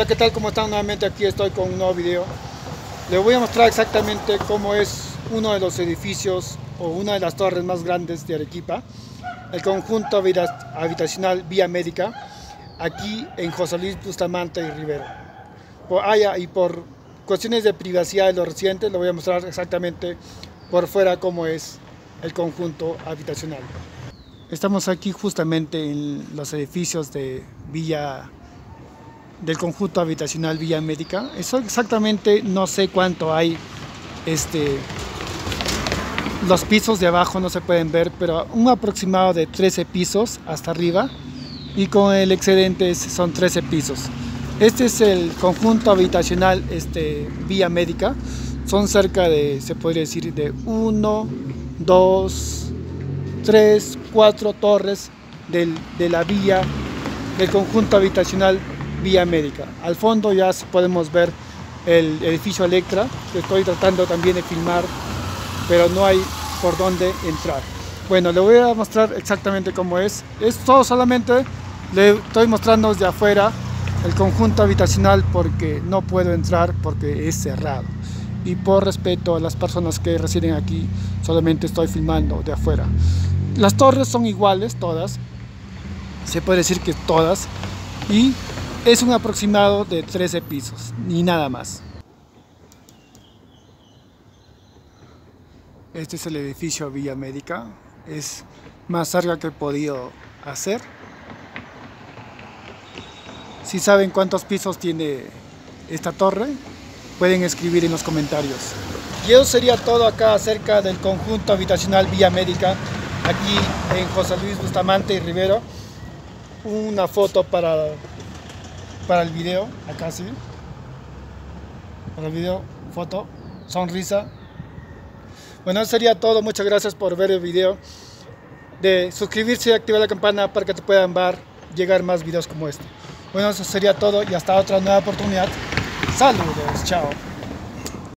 Hola, ¿qué tal? ¿Cómo están? Nuevamente aquí estoy con un nuevo video. Les voy a mostrar exactamente cómo es uno de los edificios o una de las torres más grandes de Arequipa, el conjunto habitacional Vía Médica, aquí en José Luis Bustamante y Rivero. Por cuestiones de privacidad de los residentes, les voy a mostrar exactamente por fuera cómo es el conjunto habitacional. Estamos aquí justamente en los edificios de del conjunto habitacional Vía Médica. Eso exactamente no sé cuánto hay. Los pisos de abajo no se pueden ver, pero un aproximado de 13 pisos hasta arriba, y con el excedente son 13 pisos. Este es el conjunto habitacional Vía Médica. Son cerca de, se podría decir, de 1, 2, 3, 4 torres del conjunto habitacional Vía Médica. Al fondo ya podemos ver el edificio Electra, que estoy tratando también de filmar, pero no hay por dónde entrar. Bueno, le voy a mostrar exactamente cómo es. Esto solamente le estoy mostrando desde afuera el conjunto habitacional, porque no puedo entrar porque es cerrado. Y por respeto a las personas que residen aquí, solamente estoy filmando de afuera. Las torres son iguales todas, se puede decir que todas, y es un aproximado de 13 pisos, ni nada más. Este es el edificio Vía Médica. Es más larga que he podido hacer. Si saben cuántos pisos tiene esta torre, pueden escribir en los comentarios. Y eso sería todo acá acerca del conjunto habitacional Vía Médica, aquí en José Luis Bustamante y Rivero. Una foto para el video, acá sí, para el video, foto, sonrisa. Bueno, eso sería todo. Muchas gracias por ver el video, de suscribirse y activar la campana para que te puedan llegar más videos como este. Bueno, eso sería todo y hasta otra nueva oportunidad. Saludos, chao.